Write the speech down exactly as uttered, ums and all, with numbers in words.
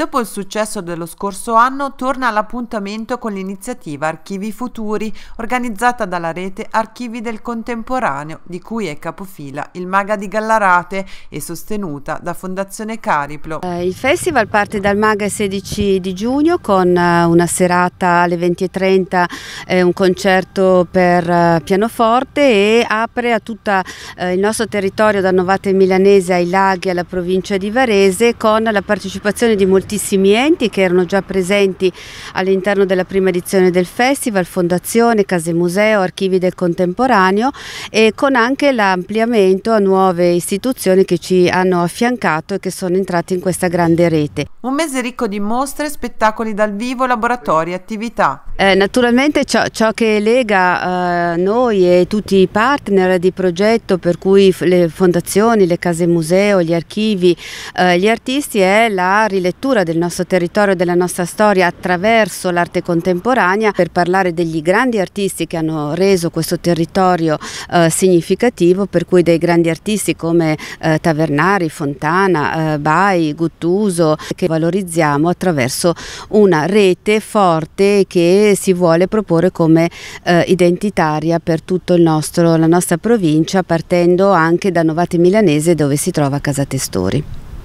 Dopo il successo dello scorso anno torna all'appuntamento con l'iniziativa Archivi Futuri, organizzata dalla rete Archivi del Contemporaneo, di cui è capofila il MA*GA di Gallarate e sostenuta da Fondazione Cariplo. Il festival parte dal MA*GA il sedici di giugno con una serata alle venti e trenta, un concerto per pianoforte, e apre a tutto il nostro territorio, da Novate Milanese ai Laghi alla provincia di Varese, con la partecipazione di molti enti che erano già presenti all'interno della prima edizione del festival: Fondazione, Case Museo, Archivi del Contemporaneo, e con anche l'ampliamento a nuove istituzioni che ci hanno affiancato e che sono entrate in questa grande rete. Un mese ricco di mostre, spettacoli dal vivo, laboratori, attività. Eh, naturalmente ciò, ciò che lega eh, noi e tutti i partner di progetto, per cui le fondazioni, le case museo, gli archivi, eh, gli artisti, è la rilettura del nostro territorio, della nostra storia attraverso l'arte contemporanea, per parlare degli grandi artisti che hanno reso questo territorio eh, significativo, per cui dei grandi artisti come eh, Tavernari, Fontana, eh, Bai, Guttuso, che valorizziamo attraverso una rete forte che si vuole proporre come eh, identitaria per tutta la nostra provincia, partendo anche da Novate Milanese, dove si trova Casa Testori.